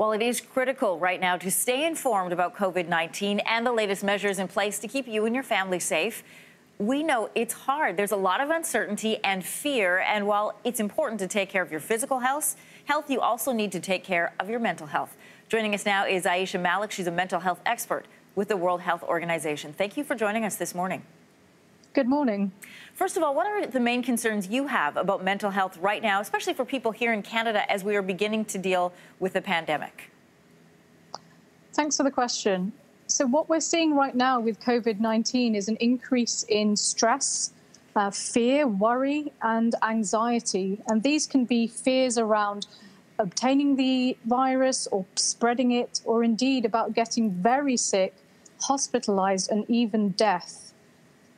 Well, it is critical right now to stay informed about COVID-19 and the latest measures in place to keep you and your family safe. We know it's hard. There's a lot of uncertainty and fear. And while it's important to take care of your physical health, you also need to take care of your mental health. Joining us now is Aisha Malik. She's a mental health expert with the World Health Organization. Thank you for joining us this morning. Good morning. First of all, what are the main concerns you have about mental health right now, especially for people here in Canada as we are beginning to deal with the pandemic? Thanks for the question. So what we're seeing right now with COVID-19 is an increase in stress, fear, worry, and anxiety. And these can be fears around obtaining the virus or spreading it, or indeed about getting very sick, hospitalized, and even death.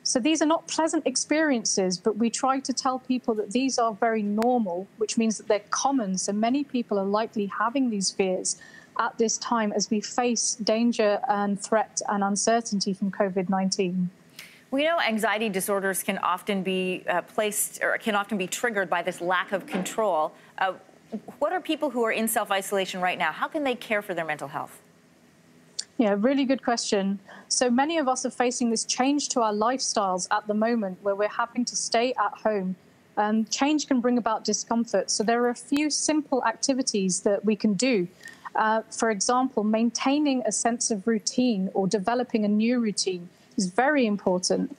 So these are not pleasant experiences, but we try to tell people that these are very normal, which means that they're common. So many people are likely having these fears at this time as we face danger and threat and uncertainty from COVID-19. We know anxiety disorders can often be triggered by this lack of control. What are people who are in self-isolation right now? How can they care for their mental health? Yeah, really good question. So many of us are facing this change to our lifestyles at the moment where we're having to stay at home. Change can bring about discomfort. So there are a few simple activities that we can do. For example, maintaining a sense of routine or developing a new routine is very important.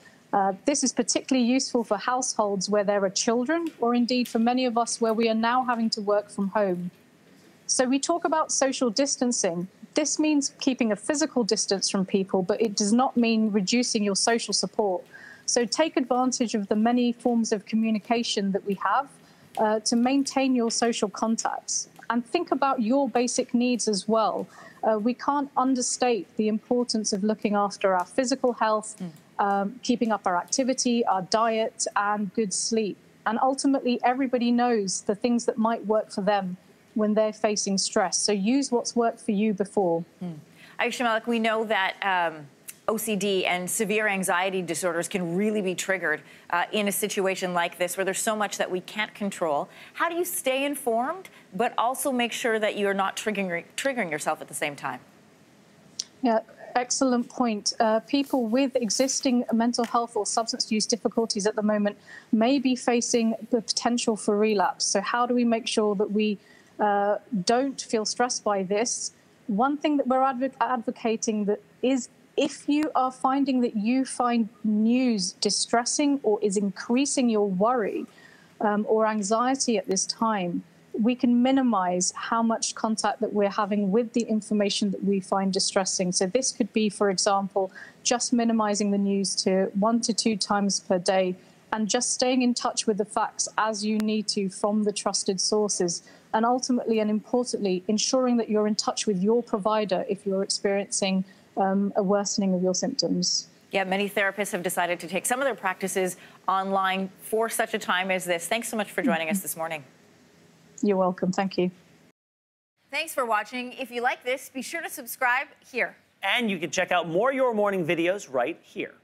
This is particularly useful for households where there are children, or indeed for many of us where we are now having to work from home. So we talk about social distancing. This means keeping a physical distance from people, but it does not mean reducing your social support. So take advantage of the many forms of communication that we have to maintain your social contacts. And think about your basic needs as well. We can't understate the importance of looking after our physical health, keeping up our activity, our diet, and good sleep. And ultimately, everybody knows the things that might work for them when they're facing stress. So use what's worked for you before. Aisha Malik, we know that OCD and severe anxiety disorders can really be triggered in a situation like this where there's so much that we can't control. How do you stay informed, but also make sure that you're not triggering yourself at the same time? Yeah, excellent point. People with existing mental health or substance use difficulties at the moment may be facing the potential for relapse. So how do we make sure that we don't feel stressed by this? One thing that we're advocating that is, if you are finding that you find news distressing or is increasing your worry or anxiety at this time, we can minimize how much contact that we're having with the information that we find distressing. So this could be, for example, just minimizing the news to 1 to 2 times per day, and just staying in touch with the facts as you need to from the trusted sources. And ultimately and importantly, ensuring that you're in touch with your provider if you're experiencing a worsening of your symptoms. Yeah, many therapists have decided to take some of their practices online for such a time as this. Thanks so much for joining us this morning. You're welcome. Thank you. Thanks for watching. If you like this, be sure to subscribe here. And you can check out more Your Morning videos right here.